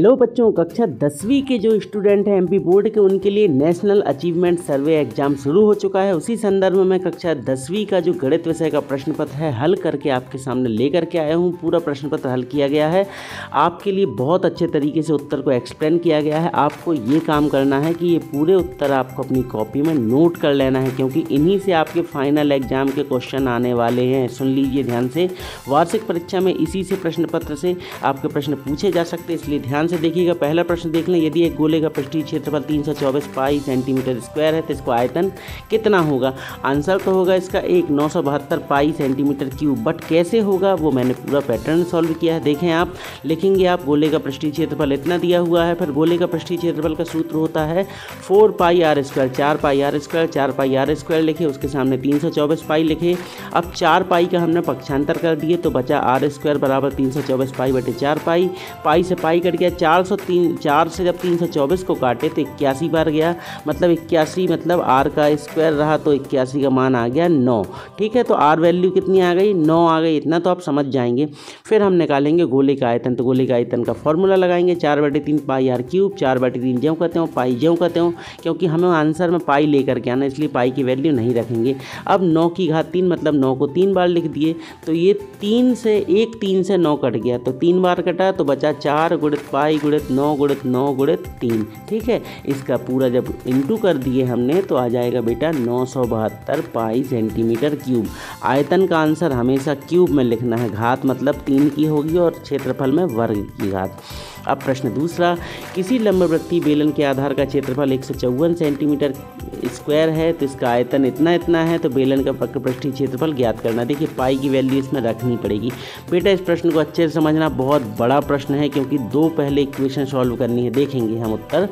Hello बच्चों, कक्षा 10वीं के जो स्टूडेंट हैं एमपी बोर्ड के, उनके लिए नेशनल अचीवमेंट सर्वे एग्जाम शुरू हो चुका है। उसी संदर्भ में कक्षा 10वीं का जो गणित विषय का प्रश्न पत्र है हल करके आपके सामने लेकर के आया हूं। पूरा प्रश्न पत्र हल किया गया है, आपके लिए बहुत अच्छे तरीके से उत्तर को एक्सप्लेन किया गया है। आपको ये काम करना है कि ये पूरे उत्तर आपको अपनी कॉपी में नोट कर लेना है, क्योंकि इन्हीं से आपके फाइनल एग्जाम के क्वेश्चन आने वाले हैं। सुन लीजिए ध्यान से, वार्षिक परीक्षा में इसी से प्रश्न पत्र से आपके प्रश्न पूछे जा सकते हैं, इसलिए ध्यान से देखिएगा। पहला प्रश्न देख लें, यदि एक गोले का पृष्ठीय क्षेत्रफल 324 पाई सेंटीमीटर स्क्वायर है तो इसको आयतन कितना होगा। आंसर तो होगा इसका 972 पाई सेंटीमीटर क्यूब, बट कैसे होगा वो मैंने पूरा पैटर्न सॉल्व किया है। देखें, आप लिखेंगे आप गोले का पृष्ठीय क्षेत्रफल इतना दिया हुआ है, फिर गोले का पृष्ठीय क्षेत्रफल का सूत्र होता है 4 pi r square, 4 pi r square, 4 pi r square लिखे, उसके सामने 324 पाई लिखे। अब 4 पाई का हमने पक्षांतर कर दिए तो बचा r स्क्वायर बराबर 324 पाई बटे 4 पाई। पाई से पाई कट गया 403, 4 से जब 324 को काटे तो 81 बार गया, मतलब 81 मतलब r का स्क्वायर रहा तो 81 का मान आ गया 9। ठीक है, तो r वैल्यू कितनी आ गई, 9 आ गई। इतना तो आप समझ जाएंगे। फिर हम निकालेंगे गोले का आयतन, तो गोले का आयतन का फॉर्मूला लगाएंगे 4/3 पाई r क्यूब, 4/3 ज्यों कहते हो पाई ज्यों कहते हो, क्योंकि हमें आंसर में पाई लेकर के आना, इसलिए पाई की वैल्यू नहीं रखेंगे। अब 9 की घात 3 मतलब 9 को 3 बार लिख दिए, तो ये 3 से 9 कट गया, तो 3 बार कटा तो बचा 4 गुणित पाई गुणित 9 गुणित 9 गुणित 3। ठीक है, इसका पूरा जब इंटू कर दिए हमने तो आ जाएगा बेटा 972 पाई सेंटीमीटर क्यूब। आयतन का आंसर हमेशा क्यूब में लिखना है, घात मतलब 3 की होगी और क्षेत्रफल में वर्ग की घात। अब प्रश्न दूसरा, किसी लंबवृत्तीय बेलन के आधार का क्षेत्रफल 154 सेंटीमीटर स्क्वायर है तो इसका आयतन इतना इतना है, तो बेलन का पृष्ठीय क्षेत्रफल ज्ञात करना। देखिए पाई की वैल्यू इसमें रखनी पड़ेगी। बेटा इस प्रश्न को अच्छे से समझना, बहुत बड़ा प्रश्न है, क्योंकि 2 पहले इक्वेशन सॉल्व करनी है। देखेंगे हम उत्तर,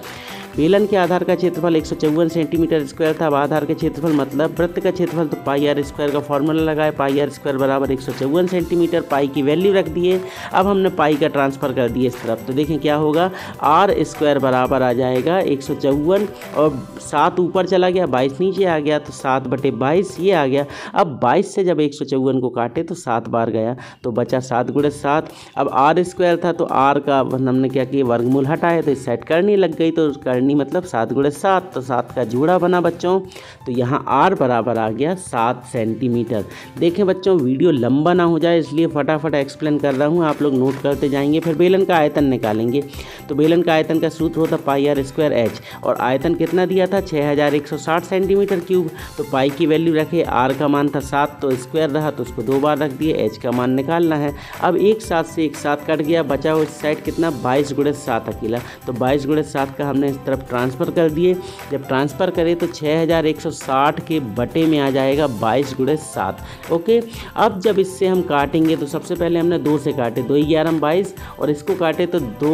बेलन के आधार का क्षेत्रफल 154 सेंटीमीटर स्क्वायर था। अब आधार का क्षेत्रफल मतलब वृत्त का क्षेत्रफल, तो पाई आर स्क्वायर का फॉर्मूला लगाए, पाई आर स्क्वायर बराबर 154 सेंटीमीटर, पाई की वैल्यू रख दिए। अब हमने पाई का ट्रांसफर कर दिया इस तरफ, तो देखें क्या होगा, आर स्क्वायर बराबर आ जाएगा 154 और 7 ऊपर चला गया 22 नीचे आ गया, तो 7/22 ये आ गया। अब 22 से जब 154 को काटे तो 7 बार गया, तो बचा 7 गुणित 7। अब आर स्क्वायर था तो आर का हमने क्या किया, वर्गमूल हटाया, तो सेट करनी लग गई, तो करनी मतलब 7 गुणित 7, तो 7 का जोड़ा बना बच्चों, तो यहाँ आर बराबर आ गया 7 सेंटीमीटर। देखें बच्चों, वीडियो लंबा ना हो जाए इसलिए फटाफट एक्सप्लेन कर रहा हूँ, आप लोग नोट करते जाएंगे। फिर बेलन का आयतन निकालेंगे, तो बेलन का आयतन का सूत्र होता पाई आर स्क्वायर एच, और आयतन कितना दिया था 6160 सेंटीमीटर क्यूब, तो पाई की वैल्यू रखे, आर का मान था 7 तो स्क्वायर रहा तो उसको 2 बार रख दिए, एच का मान निकालना है। अब 1 से 1 7 कट गया, बचा हुआ इस साइड कितना 22 गुणित 7 अकेला, तो 22 गुणित 7 का हमने इस तरफ ट्रांसफ़र कर दिए। जब ट्रांसफ़र करें तो 6160 के बटे में आ जाएगा 22 गुणित 7। ओके, अब जब इससे हम काटेंगे तो सबसे पहले हमने 2 से काटे, 2 11 22, और इसको काटे तो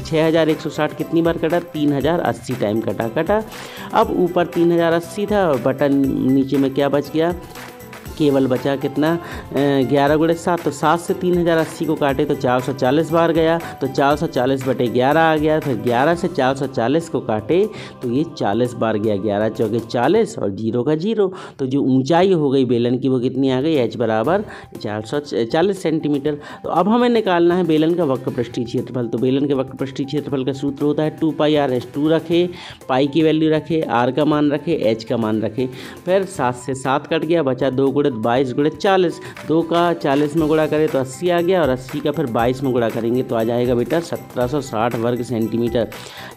6160 कितनी बार कटा, 3080 टाइम कटा। अब ऊपर 3080 था और बटन नीचे में क्या बच गया, केवल बचा कितना 11 गुणित 7, तो 7 से 3080 को काटे तो 440 बार गया, तो 440 बटे 11 आ गया, फिर 11 से 440 को काटे तो ये 40 बार गया, 11 चौके 40 और 0 का 0, तो जो ऊंचाई हो गई बेलन की वो कितनी आ गई, एच बराबर 440 सेंटीमीटर। तो अब हमें निकालना है बेलन का वक्रपृष्ठीय क्षेत्रफल, तो बेलन के वक्रपृष्ठीय क्षेत्रफल का सूत्र होता है 2 पाई r s 2 रखे, पाई की वैल्यू रखे, आर का मान रखे, एच का मान रखे। फिर 7 से 7 कट गया, बचा 2 गुणित 22 गुणित 40, 2 का 40 में गुणा करें तो 80 आ गया, और 80 का फिर 22 में गुणा करेंगे तो आ जाएगा बेटा 1760 वर्ग सेंटीमीटर।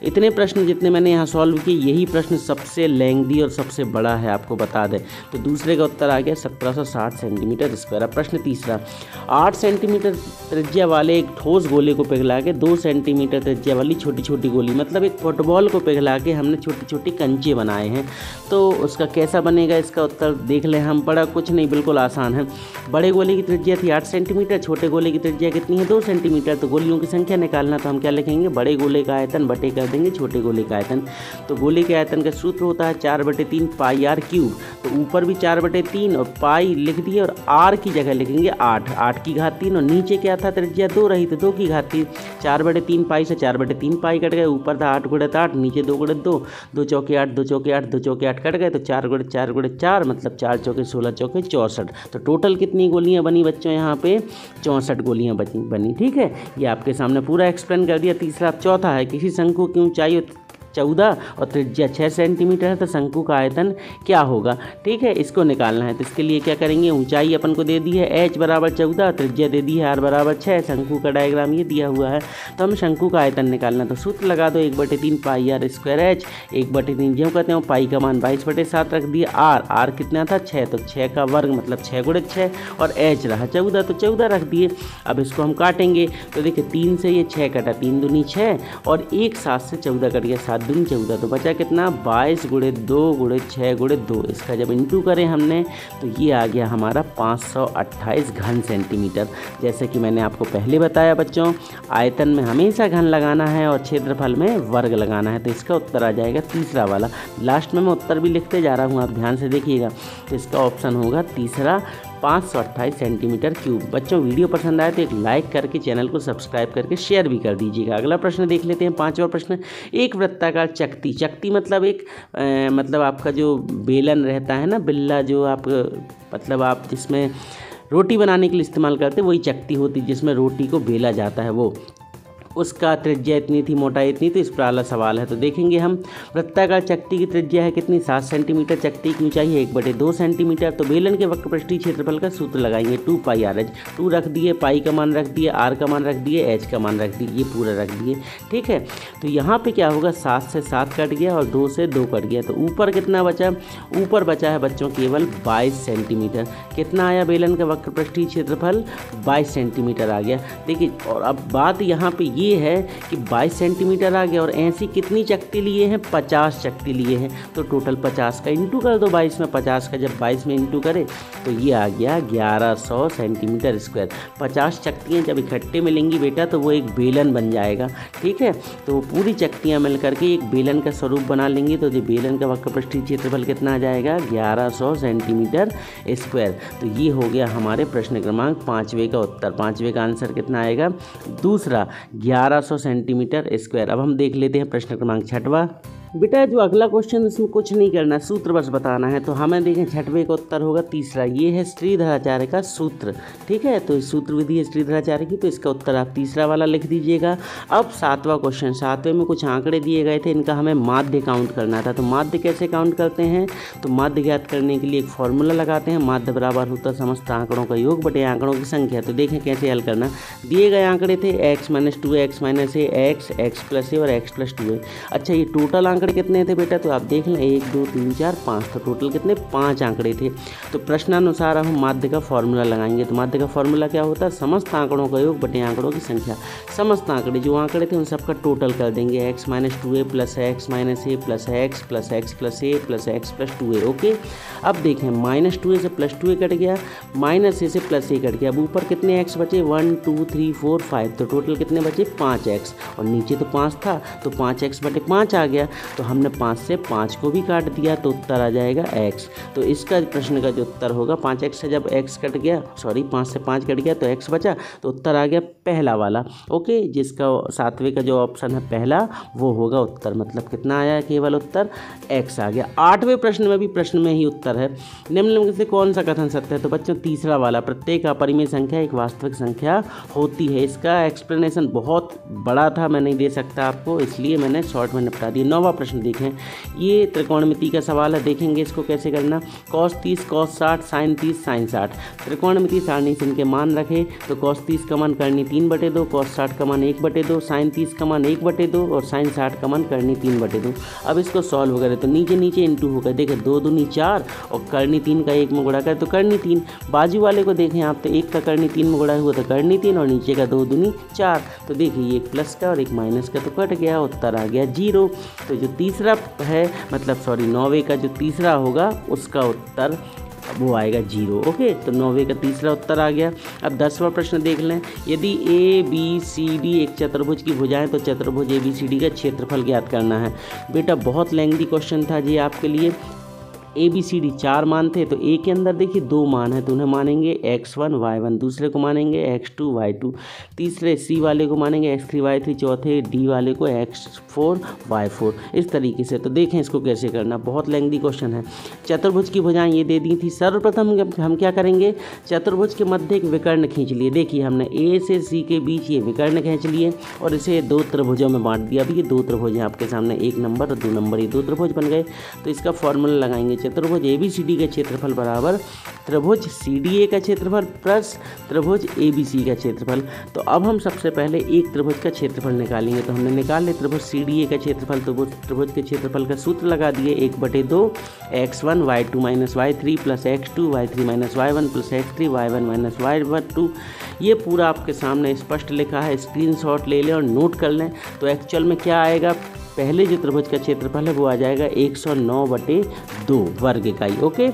इतने प्रश्न जितने मैंने यहाँ सॉल्व किए, यही प्रश्न सबसे लेंथी और सबसे बड़ा है, आपको बता दें। तो दूसरे का उत्तर आ गया 1760 सेंटीमीटर स्क्वायर। प्रश्न तीसरा, 8 सेंटीमीटर त्रिज्या वाले एक ठोस गोले को पिघला के 2 सेंटीमीटर त्रिज्या वाली छोटी छोटी गोली, मतलब एक फुटबॉल को पिघला के हमने छोटी छोटी कंचे बनाए हैं, तो उसका कैसा बनेगा, इसका उत्तर देख लें हम। बड़ा कुछ नहीं, बिल्कुल आसान है। बड़े गोले की त्रिज्या थी 8 सेंटीमीटर, छोटे गोले की त्रिज्या कितनी है 2 सेंटीमीटर, तो गोलियों की संख्या निकालना, तो हम क्या लिखेंगे, बड़े गोले का आयतन बटे कर देंगे छोटे गोले का आयतन। तो गोले के आयतन का सूत्र होता है 4/3 पाई r क्यूब, तो ऊपर भी 4/3 और पाई लिख दिए और आर की जगह लिखेंगे 8 8 की घात 3, और नीचे क्या था त्रिज्या 2 रही, तो 2 की घात 3, 4/3 पाई से 4/3 पाई कट गए, ऊपर था 8 गुणित 8, नीचे 2 गुणित 2, 2 चौके 8 2 चौके 8 2 चौके 8 कट गए, तो 4 गुणित 4 मतलब 4 चौके 16 चौके 64। तो टोटल कितनी गोलियां बनी बच्चों, यहाँ पे 64 गोलियां बनी। ठीक है, ये आपके सामने पूरा एक्सप्लेन कर दिया। तीसरा चौथा है, किसी शंकु की ऊंचाई 14 और त्रिज्या 6 सेंटीमीटर है तो शंकु का आयतन क्या होगा। ठीक है, इसको निकालना है तो इसके लिए क्या करेंगे, ऊंचाई अपन को दे दी है h बराबर 14 और त्रिज्या दे दी है r बराबर 6। शंकु का डायग्राम ये दिया हुआ है तो हम शंकु का आयतन निकालना है। तो सूत्र लगा दो 1/3 पाई r स्क्वायर h। 1/3 जो कहते हैं पाई का मान 22/7 रख दिया। आर कितना था 6 तो 6 का वर्ग मतलब 6 × 6 और h रहा 14 तो 14 रख दिए। अब इसको हम काटेंगे तो देखिए 3 से ये 6 कटा, 3 दूनी 6 और 1 7 से 14 कट गया, 7 दूनी 14। तो बचा कितना 22 × 2 × 6 × 2। इसका जब इंटू करें हमने तो ये आ गया हमारा 528 घन सेंटीमीटर। जैसे कि मैंने आपको पहले बताया बच्चों, आयतन में हमेशा घन लगाना है और क्षेत्रफल में वर्ग लगाना है। तो इसका उत्तर आ जाएगा तीसरा वाला। लास्ट में मैं उत्तर भी लिखते जा रहा हूँ, आप ध्यान से देखिएगा। तो इसका ऑप्शन होगा तीसरा 528 सेंटीमीटर क्यूब। बच्चों वीडियो पसंद आए तो एक लाइक करके चैनल को सब्सक्राइब करके शेयर भी कर दीजिएगा। अगला प्रश्न देख लेते हैं, 5वां प्रश्न। एक वृत्ताकार चक्ती, मतलब एक मतलब आपका जो बेलन रहता है ना, बिल्ला, जो आप मतलब आप जिसमें रोटी बनाने के लिए इस्तेमाल करते हैं वही चक्ती होती जिसमें रोटी को बेला जाता है, वो उसका त्रिज्या इतनी थी, मोटाई इतनी। तो इस पर वाला सवाल है तो देखेंगे हम। वृत्ताकार चक्ती की त्रिज्या है कितनी 7 सेंटीमीटर, चक्ती की ऊंचाई है 1/2 सेंटीमीटर। तो बेलन के वक्रपृष्ठीय क्षेत्रफल का सूत्र लगाएंगे 2 पाई r h। 2 रख दिए, पाई का मान रख दिए, r का मान रख दिए, h का मान रख दिए, ये पूरा रख दिए। ठीक है, तो यहाँ पर क्या होगा 7 से 7 कट गया और 2 से 2 कट गया। तो ऊपर कितना बचा, ऊपर बचा है बच्चों केवल 22 सेंटीमीटर। कितना आया बेलन का वक्रपृष्ठीय क्षेत्रफल 22 सेंटीमीटर आ गया। देखिए, और अब बात यहाँ पर ये है कि 22 सेंटीमीटर आ गया और ऐसी कितनी चक्ति लिए हैं, 50 चक्ति लिए हैं। तो टोटल 50 का इंटू कर दो 22 में, 50 का जब 22 में इंटू करें तो ये आ गया 1100 सेंटीमीटर स्क्वायर। 50 चक्तियाँ जब इकट्ठे मिलेंगी बेटा तो वो एक बेलन बन जाएगा। ठीक है, तो वो पूरी चक्तियाँ मिल करके एक बेलन का स्वरूप बना लेंगी। तो जो बेलन का वक्रपृष्ठीय क्षेत्रफल कितना आ जाएगा 1100 सेंटीमीटर स्क्वायर। तो ये हो गया हमारे प्रश्न क्रमांक 5वें का उत्तर। 5वें का आंसर कितना आएगा दूसरा 1100 सेंटीमीटर स्क्वायर। अब हम देख लेते हैं प्रश्न क्रमांक 6वां। बेटा जो अगला क्वेश्चन इसमें कुछ नहीं करना, सूत्र बस बताना है। तो हमें देखें 6वें का उत्तर होगा तीसरा। ये है श्रीधराचार्य का सूत्र। ठीक है, तो सूत्र विधि है श्रीधराचार्य की, तो इसका उत्तर आप तीसरा वाला लिख दीजिएगा। अब 7वां क्वेश्चन। 7वें में कुछ आंकड़े दिए गए थे, इनका हमें माध्य काउंट करना था। तो माध्य कैसे काउंट करते हैं, तो माध्य ज्ञात करने के लिए एक फॉर्मूला लगाते हैं। माध्य बराबर होता है समस्त आंकड़ों का योग बटे आंकड़ों की संख्या। तो देखें कैसे हल करना। दिए गए आंकड़े थे x - 2, x - a, x, x + a और x + 2a। अच्छा, ये टोटल आंकड़े कितने थे बेटा, तो आप देख लें 1 2 3 4 5। तो टोटल कितने 5 आंकड़े थे। तो प्रश्नानुसार हम माध्य का फॉर्मूला लगाएंगे। तो माध्य का फॉर्मूला क्या होता है, समस्त आंकड़ों का योग बटे आंकड़ों की संख्या। समस्त आंकड़े जो आंकड़े थे उन सबका टोटल कर देंगे, x - 2a + x - a + x + x + a + x + 2a। Okay, अब देखें -2a से +2a कट गया, -a से +a कट गया। अब ऊपर कितने एक्स बचे 1 2 3 4 5। तो टोटल कितने बचे 5x और नीचे तो 5 था तो 5x बटे 5 आ गया। तो हमने 5 से 5 को भी काट दिया तो उत्तर आ जाएगा x। तो इसका प्रश्न का जो उत्तर होगा 5x से जब x कट गया, सॉरी 5 से 5 कट गया तो x बचा, तो उत्तर आ गया पहला वाला। ओके, जिसका 7वें का जो ऑप्शन है पहला वो होगा उत्तर। मतलब कितना आया केवल उत्तर x आ गया। 8वें प्रश्न में भी उत्तर है निम्नलिखित से कौन सा कथन सत्य है। तो बच्चों तीसरा वाला, प्रत्येक अपरिमेय संख्या एक वास्तविक संख्या होती है। इसका एक्सप्लेनेशन बहुत बड़ा था, मैं नहीं दे सकता आपको, इसलिए मैंने शॉर्ट में निपटा दिया। 9वां प्रश्न देखें, ये त्रिकोणमिति का सवाल है। देखेंगे इसको कैसे करना। cos 30, cos 60, sin 30, sin 60। त्रिकोणमिति सारणी से इनके मान रखें। तो cos 30 का मान करनी 3/2, cos 60 का मान 1/2, sin 30 का मान 1/2 और sin 60 का मान करनी 3/2। अब इसको सॉल्व करें तो नीचे नीचे इंटू होगा। देखें 2 दूनी 4 और करनी 3 का 1 में गुणा करें तो करनी 3। बाजू वाले को देखें आप, तो 1 का करनी 3 में गुणा हुआ तो करनी 3 और नीचे का 2 दूनी 4। तो देखिए 1 प्लस का और 1 माइनस का तो कट गया, उत्तर आ गया 0। तो जो तीसरा है मतलब सॉरी 9वें का जो तीसरा होगा उसका उत्तर वो आएगा 0। ओके, तो 9वें का तीसरा उत्तर आ गया। अब 10वां प्रश्न देख लें। यदि ABCD एक चतुर्भुज की भुजाएं तो चतुर्भुज ABCD का क्षेत्रफल ज्ञात करना है। बेटा बहुत लेंथी क्वेश्चन था जी आपके लिए। ए बी सी डी चार मान थे, तो ए के अंदर देखिए दो मान है, तो उन्हें मानेंगे x1 y1, दूसरे को मानेंगे x2 y2, तीसरे सी वाले को मानेंगे x3 y3, चौथे डी वाले को x4 y4, इस तरीके से। तो देखें इसको कैसे करना, बहुत लेंथी क्वेश्चन है। चतुर्भुज की भुजाएं ये दे दी थी। सर्वप्रथम हम क्या करेंगे, चतुर्भुज के मध्य एक विकर्ण खींच लिए। देखिए हमने ए से सी के बीच ये विकर्ण खींच लिए और इसे दो त्रिभुजों में बांट दिया। अब ये दो त्रिभुज हैं आपके सामने, एक नंबर और दो नंबर, ये दो त्रिभुज बन गए। तो इसका फॉर्मूला लगाएंगे, चतुर्भुज एबीसीडी का क्षेत्रफल बराबर त्रिभुज सीडीए का क्षेत्रफल प्लस त्रिभुज एबीसी का क्षेत्रफल। तो अब हम सबसे पहले एक त्रिभुज का क्षेत्रफल निकालेंगे। तो हमने निकाल लिया त्रिभुज सीडीए का क्षेत्रफल। तो त्रिभुज के क्षेत्रफल का सूत्र लगा दिए, 1/2 x1 y2 minus y3 plus x2 y3 minus y1 plus x3 y1 minus y2। ये पूरा आपके सामने स्पष्ट लिखा है, स्क्रीनशॉट ले लें और नोट कर लें। तो एक्चुअल में क्या आएगा, पहले जो त्रिभुज का क्षेत्रफल है वो आ जाएगा 109/2 वर्ग इकाई। ओके,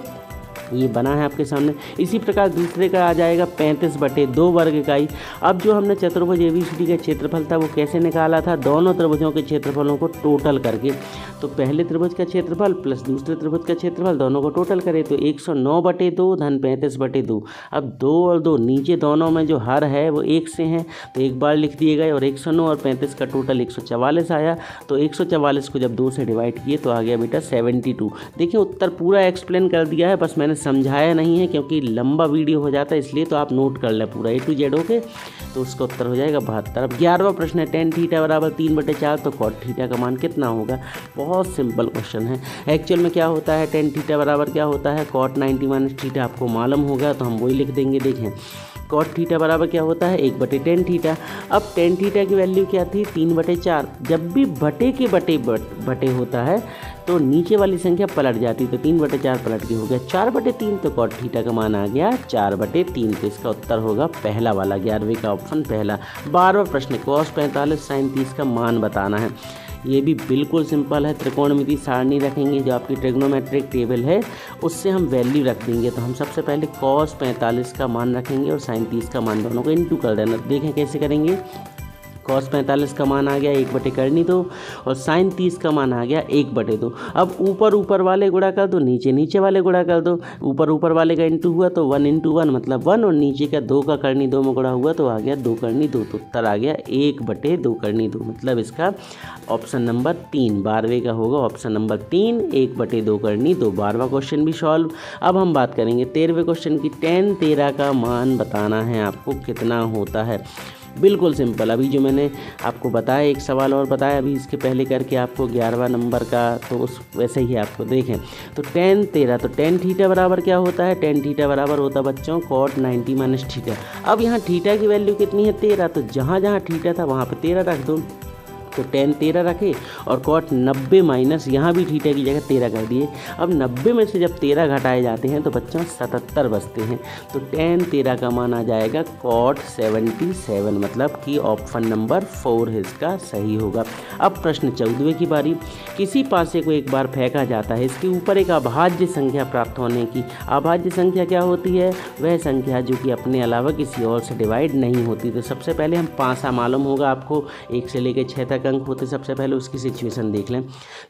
ये बना है आपके सामने। इसी प्रकार दूसरे का आ जाएगा 35/2 वर्ग इकाई। अब जो हमने चतुर्भुज एबीसीडी का क्षेत्रफल था वो कैसे निकाला था, दोनों त्रिभुजों के क्षेत्रफलों को टोटल करके। तो पहले त्रिभुज का क्षेत्रफल प्लस दूसरे त्रिभुज का क्षेत्रफल, दोनों को टोटल करें तो 109/2 धन 35/2। अब 2 और 2 नीचे, दोनों में जो हर है वो 1 से हैं, तो एक बार लिख दिए गए। और 109 और 35 का टोटल 144 आया। तो 144 को जब 2 से डिवाइड किए तो आ गया बेटा 72। देखिए उत्तर पूरा एक्सप्लेन कर दिया है, बस मैंने समझाया नहीं है क्योंकि लंबा वीडियो हो जाता है, इसलिए। तो आप नोट कर लें पूरा A to Z। ओके, तो उसका उत्तर हो जाएगा 72। अब 11वां प्रश्न है, tan थीटा बराबर 3/4, तो cot थीटा का मान कितना होगा। बहुत सिंपल क्वेश्चन है। एक्चुअल में क्या होता है, tan थीटा बराबर क्या होता है, cot 90 माइनस थीटा आपको मालूम होगा, तो हम वही लिख देंगे। देखें कॉट थीटा बराबर क्या होता है, 1/tan थीटा। अब tan थीटा की वैल्यू क्या थी, 3/4। जब भी बटे के बटे होता है तो नीचे वाली संख्या पलट जाती, तो 3/4 पलट के हो गया 4/3। तो cot थीटा का मान आ गया 4/3। तो इसका उत्तर होगा पहला वाला, 11वें का ऑप्शन पहला। 12वां प्रश्न, cos 45 sin 30 का मान बताना है। ये भी बिल्कुल सिंपल है। त्रिकोणमिति सारणी रखेंगे, जो आपकी ट्रिग्नोमेट्रिक टेबल है उससे हम वैल्यू रख देंगे। तो हम सबसे पहले cos 45 का मान रखेंगे और sin 30 का मान, दोनों को इनटू कर देना। देखें कैसे करेंगे, cos 45 का मान आ गया 1/2 और sin 30 का मान आ गया 1/2। अब ऊपर ऊपर वाले गुणा कर दो, नीचे नीचे वाले गुणा कर दो। ऊपर ऊपर वाले का इंटू हुआ तो 1 into 1 मतलब 1, और नीचे का 2 का करनी 2 में गुणा हुआ तो आ गया 2 करनी 2। तो उत्तर आ गया 1/2 करनी 2, मतलब इसका ऑप्शन नंबर 3, 12वें का होगा ऑप्शन नंबर 3, 1/2 करनी 2। 12वां क्वेश्चन भी सॉल्व। अब हम बात करेंगे 13वें क्वेश्चन की, tan 13 का मान बताना है आपको कितना होता है। बिल्कुल सिंपल, अभी जो मैंने आपको बताया, एक सवाल और बताया अभी इसके पहले करके आपको 11वां नंबर का, तो उस वैसे ही आपको। देखें तो tan 13, तो tan थीटा बराबर क्या होता है, tan थीटा बराबर होता बच्चों cot 90 माइनस थीटा। अब यहाँ थीटा की वैल्यू कितनी है, 13। तो जहाँ जहाँ थीटा था वहाँ पर 13 रख दो, तो tan 13 रखे और cot 90 माइनस, यहाँ भी थीटा की जगह 13 कर दिए। अब 90 में से जब 13 घटाए जाते हैं तो बच्चों 77 बचते हैं। तो tan 13 का मान आ जाएगा cot 77, मतलब कि ऑप्शन नंबर 4 इसका सही होगा। अब प्रश्न 14वें की बारी, किसी पासे को एक बार फेंका जाता है, इसके ऊपर एक अभाज्य संख्या प्राप्त होने की। अभाज्य संख्या क्या होती है, वह संख्या जो कि अपने अलावा किसी और से डिवाइड नहीं होती। तो सबसे पहले हम पासा मालूम होगा आपको, 1 से लेकर 6 तक अंक होते, सबसे पहले उसकी सिचुएशन देख लें।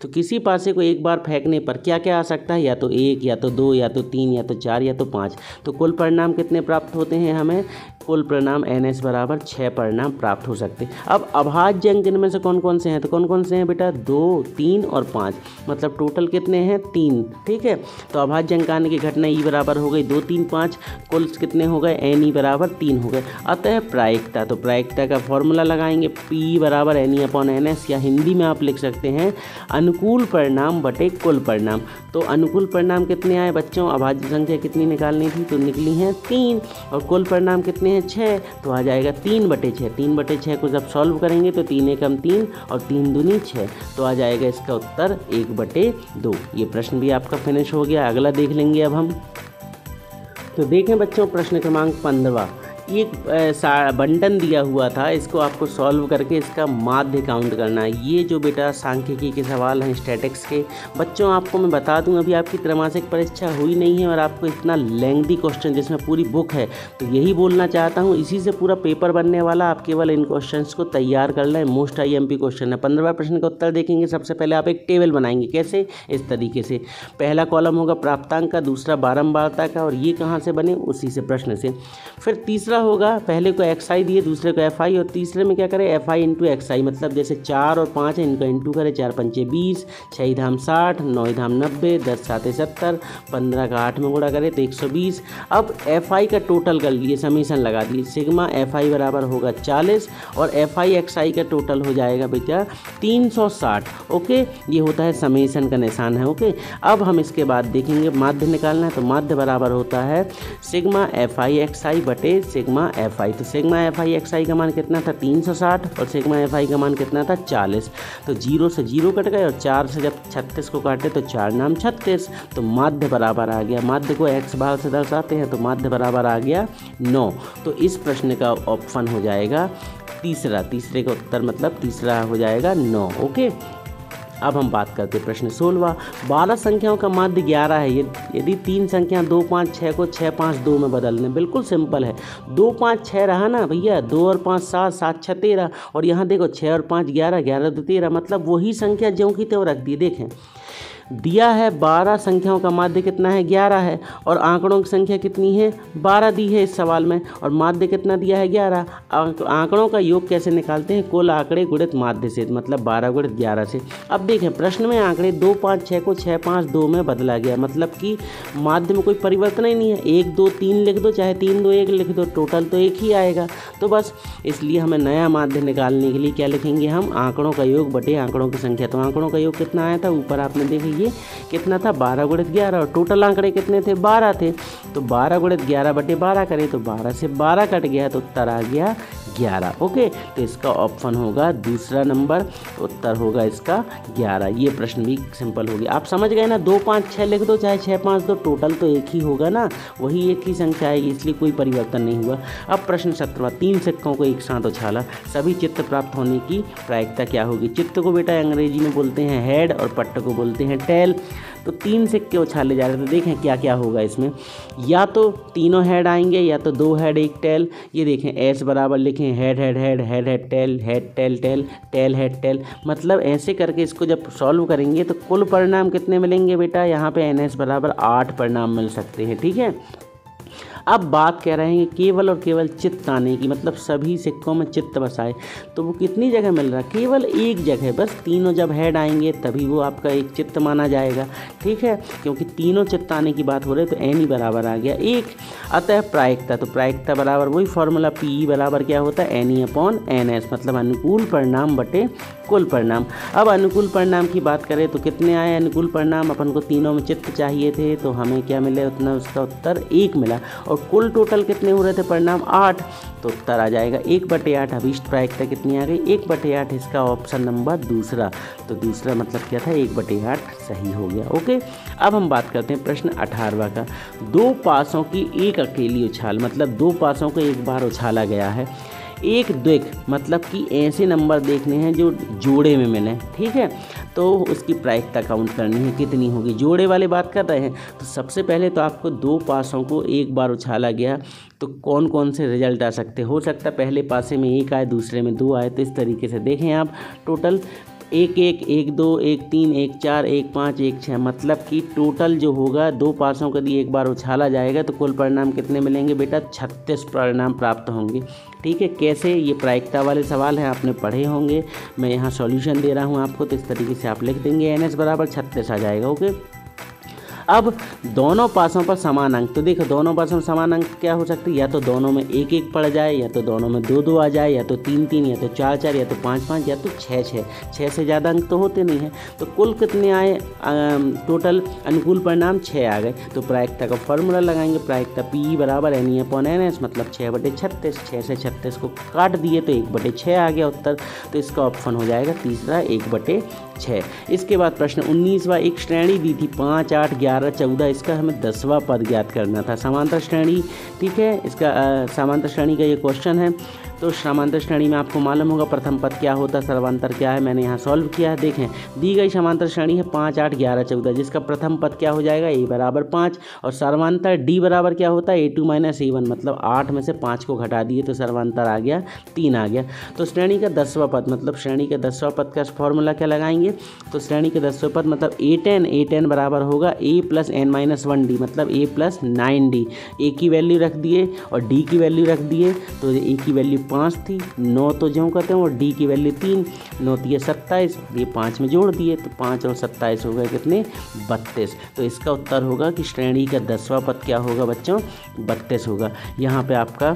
तो किसी पासे को एक बार फेंकने पर क्या क्या आ सकता है, या तो 1, या तो 2, या तो 3, या तो 4, या तो 5। तो कुल परिणाम कितने प्राप्त होते हैं हमें, कुल परिणाम NS बराबर 6 परिणाम प्राप्त हो सकते हैं। अब अभाज्य अंक इनमें से कौन कौन से हैं, तो कौन कौन से हैं बेटा, 2, 3 और 5, मतलब टोटल कितने हैं, 3। ठीक है, तो अभाज्य अंक आने की घटना E बराबर हो गई 2, 3, 5, कुल कितने हो गए, NE बराबर 3 हो गए। अतः प्रायिकता, तो प्रायिकता का फॉर्मूला लगाएंगे, P बराबर NE/NS, या हिंदी में आप लिख सकते हैं अनुकूल परिणाम बटे कुल परिणाम। तो अनुकूल परिणाम कितने आए बच्चों, अभाज्य संख्या कितनी निकालनी थी, तो निकली हैं 3, और कुल परिणाम कितने 6, तो आ जाएगा 3/6। 3/6 को जब सॉल्व करेंगे तो 3 एकम 3 और 3 दूनी 6, तो आ जाएगा इसका उत्तर 1/2। ये प्रश्न भी आपका फिनिश हो गया। अगला देख लेंगे अब हम। तो देखें बच्चों प्रश्न क्रमांक 15, एक बंटन दिया हुआ था, इसको आपको सॉल्व करके इसका माध्य काउंट करना है। ये जो बेटा सांख्यिकी के सवाल हैं स्टैटिक्स के, बच्चों आपको मैं बता दूं अभी आपकी त्रैमासिक परीक्षा हुई नहीं है और आपको इतना लेंथी क्वेश्चन जिसमें पूरी बुक है, तो यही बोलना चाहता हूँ इसी से पूरा पेपर बनने वाला। आप केवल इन क्वेश्चन को तैयार कर लें, मोस्ट IMP क्वेश्चन है। 15 प्रश्न का उत्तर देखेंगे। सबसे पहले आप एक टेबल बनाएंगे, कैसे? इस तरीके से। पहला कॉलम होगा प्राप्तांक का, दूसरा बारंबारता का, और ये कहाँ से बने? उसी से प्रश्न से। फिर तीसरा होगा, पहले को XI दिए, दूसरे को FI, और तीसरे में क्या करें? FI इंटू XI, मतलब जैसे 4 और 5 है, इनका इंटू करें। 4 पंचे 20, 6 धाम 60, 9 धाम 90, 10 साते 70, 15 का 8 में गुणा करें तो 120। अब FI का टोटल कर लिए, समीशन लगा दिए। सिग्मा FI बराबर होगा 40 और FI XI का टोटल हो जाएगा बेटा 360। ओके, ये होता है समीशन का निशान है। ओके, अब हम इसके बाद देखेंगे माध्य निकालना है, तो माध्य बराबर होता है सिग्मा FI XI बटे सिग्मा FI। तो सिग्मा FI XI का मान कितना था? 360, और सिग्मा FI का मान कितना था? 40। तो 0 से 0 कट गए और 4 से जब 36 को काटे तो 4 नाम 36, तो माध्य बराबर आ गया। माध्य को x भाग से दर्शाते हैं, तो माध्य बराबर आ गया 9। तो इस प्रश्न का ऑप्शन हो जाएगा तीसरा, तीसरे का उत्तर मतलब तीसरा हो जाएगा 9। ओके, अब हम बात करते हैं प्रश्न 16। 12 संख्याओं का माध्य 11 है, यदि 3 संख्या 2 5 6 को 6 5 2 में बदलने। बिल्कुल सिंपल है, 2 5 6 रहा ना भैया, 2 और 5 7 7 6 13, और यहाँ देखो 6 और 5 11 11 2 13, मतलब वही संख्या ज्यों की त्यों रख दी। देखें दिया है 12 संख्याओं का माध्य कितना है? 11 है, और आंकड़ों की संख्या कितनी है? 12 दी है इस सवाल में, और माध्य कितना दिया है? 11। आंकड़ों का योग कैसे निकालते हैं? कुल आंकड़े गुणित माध्य से, मतलब 12 गुणित 11 से। अब देखें प्रश्न में आंकड़े 2 5 6 को 6 5 2 में बदला गया, मतलब कि माध्य में कोई परिवर्तन ही नहीं है। 1 2 3 लिख दो, चाहे 3 2 1 लिख दो, टोटल तो एक ही आएगा। तो बस इसलिए हमें नया माध्य निकालने के लिए क्या लिखेंगे हम? आंकड़ों का योग बटे आंकड़ों की संख्या। तो आंकड़ों का योग कितना आया था? ऊपर आपने देखा ये कितना था? 12 गुणित 11, और टोटल आंकड़े कितने थे? 12 थे। तो 12 गुणित 11 बटे 12 करें तो 12 से 12 कट गया, तो उत्तर आ गया 11। ओके, तो इसका ऑप्शन होगा दूसरा नंबर, उत्तर होगा इसका 11। ये प्रश्न भी सिंपल हो गया। आप समझ गए ना, 2 5 6 लिख दो, चाहे 6 5 2, टोटल तो एक ही होगा ना, वही एक ही संख्या आएगी, इसलिए कोई परिवर्तन नहीं हुआ। अब प्रश्न 17। 3 सिक्कों को एक साथ उछाला, सभी चित्त प्राप्त होने की प्रायिकता क्या होगी? चित्त को बेटा अंग्रेजी में बोलते हैं हेड और पट्ट को बोलते हैं टेल। तो 3 सिक्के उछाले जा रहे थे, देखें क्या क्या होगा इसमें। या तो 3 हेड आएंगे, या तो 2 हेड 1 टेल। ये देखें एस बराबर लिखें head head head head head tail head tail tail tail head tail, मतलब ऐसे करके इसको जब सॉल्व करेंगे तो कुल परिणाम कितने मिलेंगे बेटा? यहाँ पे NS बराबर 8 परिणाम मिल सकते हैं। ठीक है, अब बात कह रहे हैं केवल और केवल चित्त आने की, मतलब सभी सिक्कों में चित्त बसाए, तो वो कितनी जगह मिल रहा है? केवल एक जगह बस। 3 जब हेड आएंगे तभी वो आपका एक चित्त माना जाएगा। ठीक है, क्योंकि 3 चित्त आने की बात हो रही है, तो N ही बराबर आ गया 1। अतः प्रायिकता, तो प्रायिकता बराबर वही फॉर्मूला PE बराबर क्या होता है? NE/NS, मतलब अनुकूल परिणाम बटे कुल परिणाम। अब अनुकूल परिणाम की बात करें तो कितने आए अनुकूल परिणाम? अपन को 3 में चित्त चाहिए थे, तो हमें क्या मिले? उतना उसका उत्तर 1 मिला, और कुल टोटल कितने हो रहे थे परिणाम? 8। तो उत्तर आ जाएगा 1/8। अभीष्ट प्रायिकता कितनी आ गई? 1/8। इसका ऑप्शन नंबर दूसरा, तो दूसरा मतलब क्या था? 1/8 सही हो गया। ओके, अब हम बात करते हैं प्रश्न 18 का। 2 पासों की एक अकेली उछाल, मतलब 2 पासों को एक बार उछाला गया है। एक द्विक, मतलब कि ऐसे नंबर देखने हैं जो जोड़े में मिले। ठीक है, तो उसकी प्रायिकता काउंट करनी है, कितनी होगी? जोड़े वाले बात कर रहे हैं। तो सबसे पहले तो आपको 2 पासों को एक बार उछाला गया, तो कौन कौन से रिजल्ट आ सकते? हो सकता है पहले पासे में 1 आए, दूसरे में 2 आए। तो इस तरीके से देखें आप, टोटल 1 1 1 2 1 3 1 4 1 5 1 6, मतलब कि टोटल जो होगा 2 पासों का यदि एक बार उछाला जाएगा तो कुल परिणाम कितने मिलेंगे बेटा? 36 परिणाम प्राप्त होंगे। ठीक है, कैसे? ये प्रायिकता वाले सवाल हैं, आपने पढ़े होंगे। मैं यहाँ सॉल्यूशन दे रहा हूँ आपको, तो इस तरीके से आप लिख देंगे NS बराबर 36 आ जाएगा। ओके, अब दोनों पासों पर समान अंक, तो देखो दोनों पासों में समान अंक क्या हो सकती है? या तो दोनों में 1 1 पड़ जाए, या तो दोनों में 2 2 आ जाए, या तो 3 3, या तो 4 4, या तो 5 5, या तो 6 6। 6 से ज़्यादा अंक तो होते नहीं हैं। तो कुल कितने आए? टोटल अनुकूल परिणाम 6 आ गए। तो प्रायिकता का फॉर्मूला लगाएंगे, प्रायिकता PE बराबर NE/NS, मतलब 6/36। 6 से 36 को काट दिए तो 1/6 आ गया उत्तर। तो इसका ऑप्शन हो जाएगा तीसरा, 1/6। इसके बाद प्रश्न 19। एक श्रेणी दी थी 5 8 11 2014 इसका हमें 10वां पद ज्ञात करना था, समांतर श्रेणी। ठीक है, इसका समांतर श्रेणी का ये क्वेश्चन है। तो समांतर श्रेणी में आपको मालूम होगा प्रथम पद क्या होता है, सर्वांतर क्या है, मैंने यहाँ सॉल्व किया है। देखें दी गई समांतर श्रेणी है 5, 8, 11, 14, जिसका प्रथम पद क्या हो जाएगा A बराबर 5 और सर्वांतर D बराबर क्या होता है A2 - A1, मतलब 8 में से 5 को घटा दिए तो सर्वांतर आ गया 3 आ गया। तो श्रेणी का 10वां पद मतलब श्रेणी के 10वां पद का फॉर्मूला क्या लगाएंगे, तो श्रेणी के 10वां पद मतलब A10 बराबर होगा A + n - 1D, मतलब A + 9D। A की वैल्यू रख दिए और D की वैल्यू रख दिए, तो A की वैल्यू 5 थी, 9 तो ज्यों कहते हैं और D की वैल्यू 3, 9 × 3 = 27, ये 5 में जोड़ दिए तो 5 और 27 हो गए कितने 32। तो इसका उत्तर होगा कि श्रेणी का 10वां पद क्या होगा बच्चों 32 होगा। यहाँ पे आपका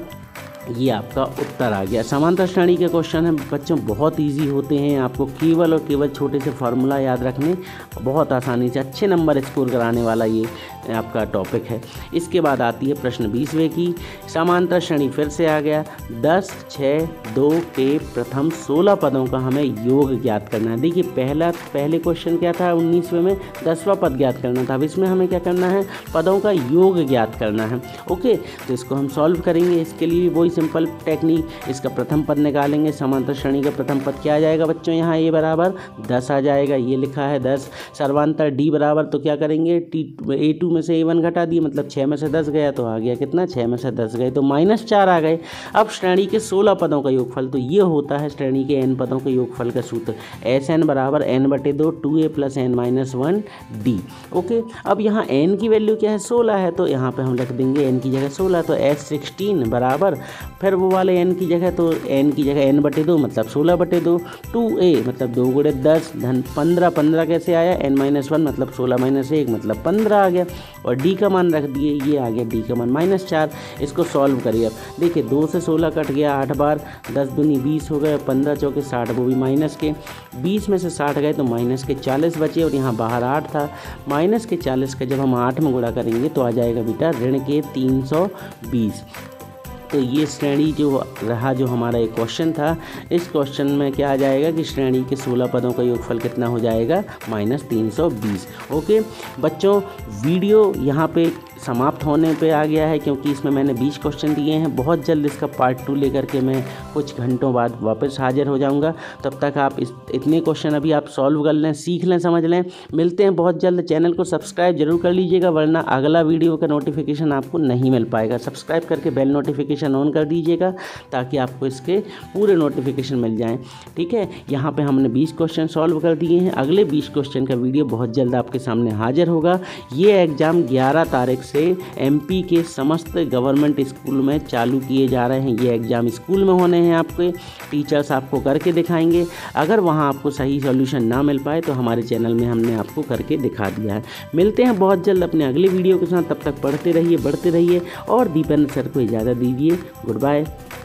ये आपका उत्तर आ गया। समांतर श्रेणी के क्वेश्चन हैं बच्चों बहुत इजी होते हैं, आपको केवल और केवल छोटे से फार्मूला याद रखने, बहुत आसानी से अच्छे नंबर स्कोर कराने वाला ये आपका टॉपिक है। इसके बाद आती है प्रश्न 20वें की, समांतर श्रेणी फिर से आ गया। 10, 6, 2 के प्रथम 16 पदों का हमें योग ज्ञात करना है। देखिए पहले क्वेश्चन क्या था 19वें में, 10वां पद ज्ञात करना था। अब इसमें हमें क्या करना है, पदों का योग ज्ञात करना है। ओके, तो इसको हम सॉल्व करेंगे। इसके लिए वही सिंपल टेक्निक, इसका प्रथम पद निकालेंगे। समांतर श्रेणी का प्रथम पद क्या आ जाएगा बच्चों, यहाँ A बराबर 10 आ जाएगा, ये लिखा है 10। सर्वांतर D बराबर, तो क्या करेंगे A2 में से A1 घटा दिए, मतलब 6 में से 10 गया, तो आ गया कितना 6 में से 10 गए, तो -4 आ गए। अब श्रेणी के 16 पदों का योगफल, तो ये होता है श्रेणी के n पदों के योगफल का सूत्र SN बराबर n/2 2A + n - 1D। Okay, अब यहाँ n की वैल्यू क्या है 16 है, तो यहाँ पे हम लिख देंगे n की जगह 16, तो S16 बराबर फिर वो वाले n की जगह, तो n की जगह n/2 मतलब 16/2 2a मतलब 2 × 10 धन 15 कैसे आया n - 1 मतलब 16 - 1 मतलब 15 आ गया। और d का मान रख दिए, ये आ गया d का मान -4। इसको सॉल्व करिए। अब देखिए 2 से 16 कट गया 8 बार, 10 दूनी 20 हो गए, 15 चौके 60, वो भी माइनस के, 20 में से 60 गए तो -40 बचे, और यहाँ बाहर 8 था, -40 का जब हम 8 में गुणा करेंगे तो आ जाएगा बेटा ऋण के 320। तो ये श्रेणी जो रहा जो हमारा एक क्वेश्चन था, इस क्वेश्चन में क्या आ जाएगा कि श्रेणी के 16 पदों का योगफल कितना हो जाएगा -320। ओके बच्चों, वीडियो यहाँ पे समाप्त होने पे आ गया है, क्योंकि इसमें मैंने 20 क्वेश्चन दिए हैं। बहुत जल्द इसका पार्ट 2 लेकर के मैं कुछ घंटों बाद वापस हाजिर हो जाऊंगा। तब तक आप इतने क्वेश्चन अभी आप सॉल्व कर लें, सीख लें, समझ लें। मिलते हैं बहुत जल्द। चैनल को सब्सक्राइब जरूर कर लीजिएगा, वरना अगला वीडियो का नोटिफिकेशन आपको नहीं मिल पाएगा। सब्सक्राइब करके बेल नोटिफिकेशन ऑन कर दीजिएगा ताकि आपको इसके पूरे नोटिफिकेशन मिल जाएँ। ठीक है, यहाँ पर हमने 20 क्वेश्चन सॉल्व कर दिए हैं। अगले 20 क्वेश्चन का वीडियो बहुत जल्द आपके सामने हाजिर होगा। ये एग्ज़ाम 11 तारीख से MP के समस्त गवर्नमेंट स्कूल में चालू किए जा रहे हैं। ये एग्ज़ाम स्कूल में होने हैं, आपके टीचर्स आपको करके दिखाएंगे। अगर वहाँ आपको सही सॉल्यूशन ना मिल पाए तो हमारे चैनल में हमने आपको करके दिखा दिया है। मिलते हैं बहुत जल्द अपने अगले वीडियो के साथ। तब तक पढ़ते रहिए, बढ़ते रहिए, और दीपेंद्र सर को इजाज़त दीजिए। Good bye.